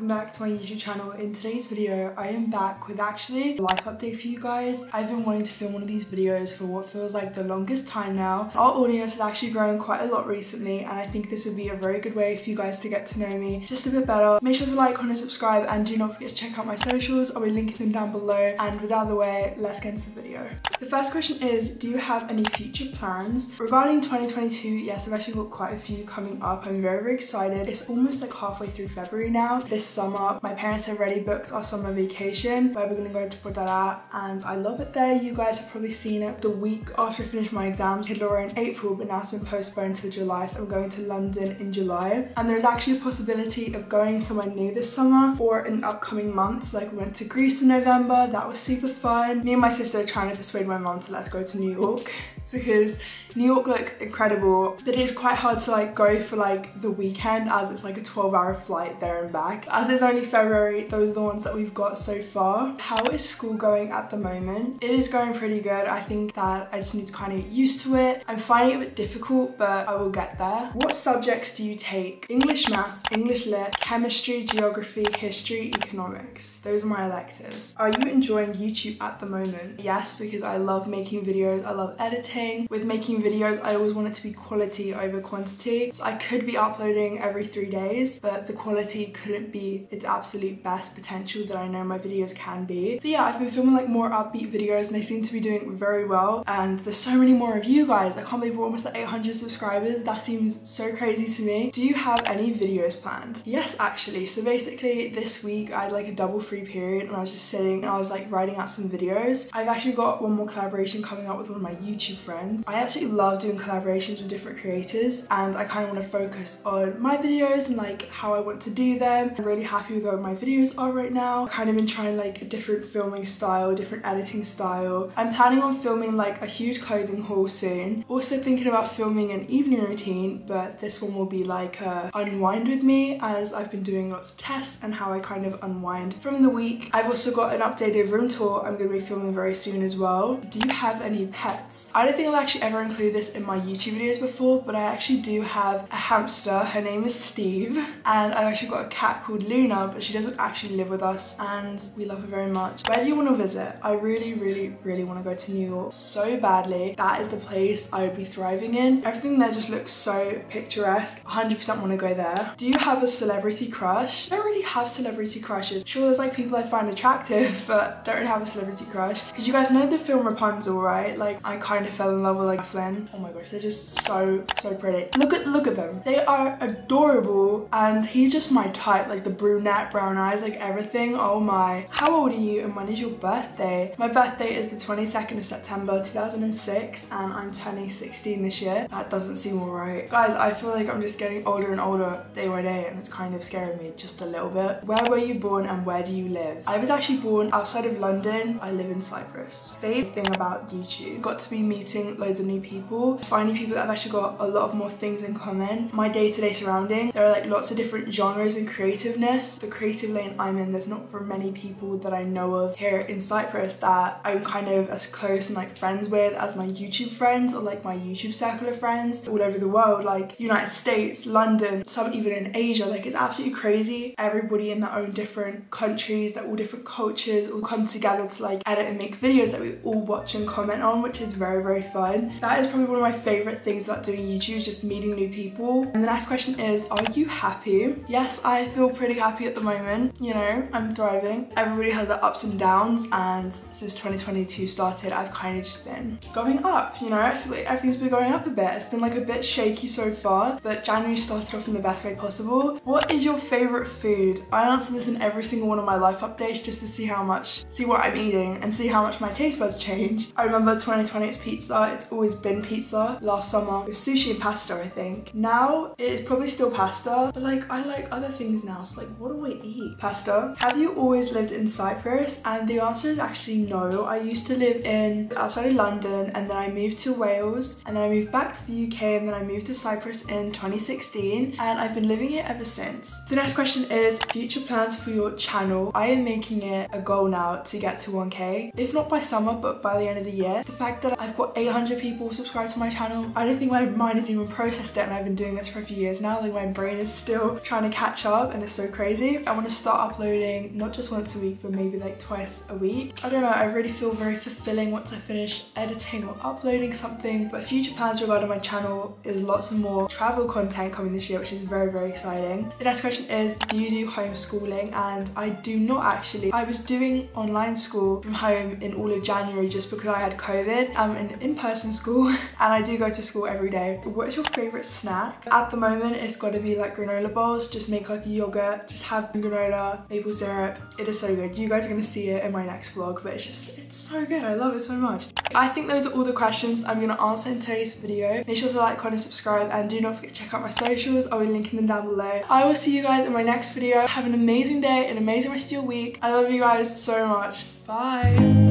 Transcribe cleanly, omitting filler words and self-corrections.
Back to my YouTube channel. In today's video I am back with actually a life update for you guys. I've been wanting to film one of these videos for what feels like the longest time now. Our audience has actually grown quite a lot recently and I think this would be a very good way for you guys to get to know me just a bit better. Make sure to like, comment, subscribe and do not forget to check out my socials. I'll be linking them down below, and without the way, let's get into the video. The first question is, do you have any future plans? Regarding 2022, yes, I've actually got quite a few coming up. I'm very, very excited. It's almost like halfway through February now. This summer, my parents have already booked our summer vacation where we're gonna go to Botara, and I love it there. You guys have probably seen it. The week after I finished my exams, I did Laura in April, but now it's been postponed till July, so I'm going to London in July. And there's actually a possibility of going somewhere new this summer or in upcoming months. Like, we went to Greece in November, that was super fun. Me and my sister are trying to persuade my mum to let us go to New York because New York looks incredible, but it is quite hard to like go for like the weekend as it's like a 12-hour flight there and back. As it's only February, those are the ones that we've got so far. How is school going at the moment? It is going pretty good. I think that I just need to kind of get used to it. I'm finding it a bit difficult, but I will get there. What subjects do you take? English maths, English lit, chemistry, geography, history, economics. Those are my electives. Are you enjoying YouTube at the moment? Yes, because I love making videos. I love editing. With making videos, I always want it to be quality over quantity. So I could be uploading every 3 days, but the quality couldn't be its absolute best potential that I know my videos can be. But yeah, I've been filming like more upbeat videos and they seem to be doing very well. And there's so many more of you guys. I can't believe we're almost at 800 subscribers. That seems so crazy to me. Do you have any videos planned? Yes, actually. So basically this week I had like a double free period and I was just sitting and I was like writing out some videos. I've actually got one more collaboration coming up with one of my YouTube friends. I absolutely love doing collaborations with different creators and I kind of want to focus on my videos and like how I want to do them. I'm really happy with where my videos are right now. I've kind of been trying like a different filming style, different editing style. I'm planning on filming like a huge clothing haul soon. Also thinking about filming an evening routine, but this one will be like a unwind with me as I've been doing lots of tests and how I kind of unwind from the week. I've also got an updated room tour I'm going to be filming very soon as well. Do you have any pets? I don't think I've actually ever included this in my YouTube videos before, but I actually do have a hamster. Her name is Steve, and I've actually got a cat called Luna, but she doesn't actually live with us and we love her very much. Where do you want to visit? I really, really, really want to go to New York so badly. That is the place I would be thriving in. Everything there just looks so picturesque. 100% want to go there. Do you have a celebrity crush? I don't really have celebrity crushes. Sure, there's like people I find attractive, but don't really have a celebrity crush. Because you guys know the film Rapunzel, right? Like, I kind of fell in love with like Flynn. Oh my gosh, they're just so pretty. Look at them. They are adorable and he's just my type, like the brunette, brown eyes, like everything. Oh my. How old are you and when is your birthday? My birthday is the 22nd of September 2006 and I'm turning 16 this year. That doesn't seem alright. Guys, I feel like I'm just getting older and older day by day and it's kind of scaring me just a little bit. Where were you born and where do you live? I was actually born outside of London. I live in Cyprus. Favorite thing about YouTube? Got to be meeting loads of new people, finding people that have actually got a lot of more things in common. My day-to-day surrounding, there are like lots of different genres and creativeness. The creative lane I'm in, there's not very many people that I know of here in Cyprus that I'm kind of as close and like friends with as my YouTube friends or like my YouTube circle of friends all over the world, like United States, London, some even in Asia. Like, it's absolutely crazy. Everybody in their own different countries, they're all different cultures, all come together to like edit and make videos that we all watch and comment on, which is very, very fun. That is probably one of my favorite things about doing YouTube, just meeting new people. And the next question is, are you happy? Yes, I feel pretty happy at the moment. You know, I'm thriving. Everybody has their ups and downs, and since 2022 started, I've kind of just been going up. You know, I feel like everything's been going up a bit. It's been like a bit shaky so far, but January started off in the best way possible. What is your favorite food? I answer this in every single one of my life updates just to see what I'm eating and see how much my taste buds change. I remember 2020 it's pizza. It's always been pizza. Last summer it was sushi and pasta, I think. Now it is probably still pasta, but like I like other things now, so like what do I eat? Pasta. Have you always lived in Cyprus? And the answer is actually no. I used to live outside of London, and then I moved to Wales, and then I moved back to the UK, and then I moved to Cyprus in 2016, and I've been living here ever since. The next question is future plans for your channel. I am making it a goal now to get to 1K, if not by summer, but by the end of the year. The fact that I've got 800 people subscribe to my channel. I don't think my mind has even processed it, and I've been doing this for a few years now. Like, my brain is still trying to catch up and it's so crazy. I want to start uploading not just once a week, but maybe like twice a week. I don't know, I really feel very fulfilling once I finish editing or uploading something. But future plans regarding my channel is lots of more travel content coming this year, which is very, very exciting. The next question is, do you do homeschooling? And I do not actually. I was doing online school from home in all of January just because I had COVID. I'm in in-person school and I do go to school every day. What is your favorite snack? At the moment, it's got to be like granola bars. Just make like a yogurt, just have granola, maple syrup. It is so good. You guys are going to see it in my next vlog, but it's just, it's so good. I love it so much. I think those are all the questions I'm going to answer in today's video. Make sure to like, comment, subscribe, and do not forget to check out my socials. I'll be linking them down below. I will see you guys in my next video. Have an amazing day, an amazing rest of your week. I love you guys so much. Bye.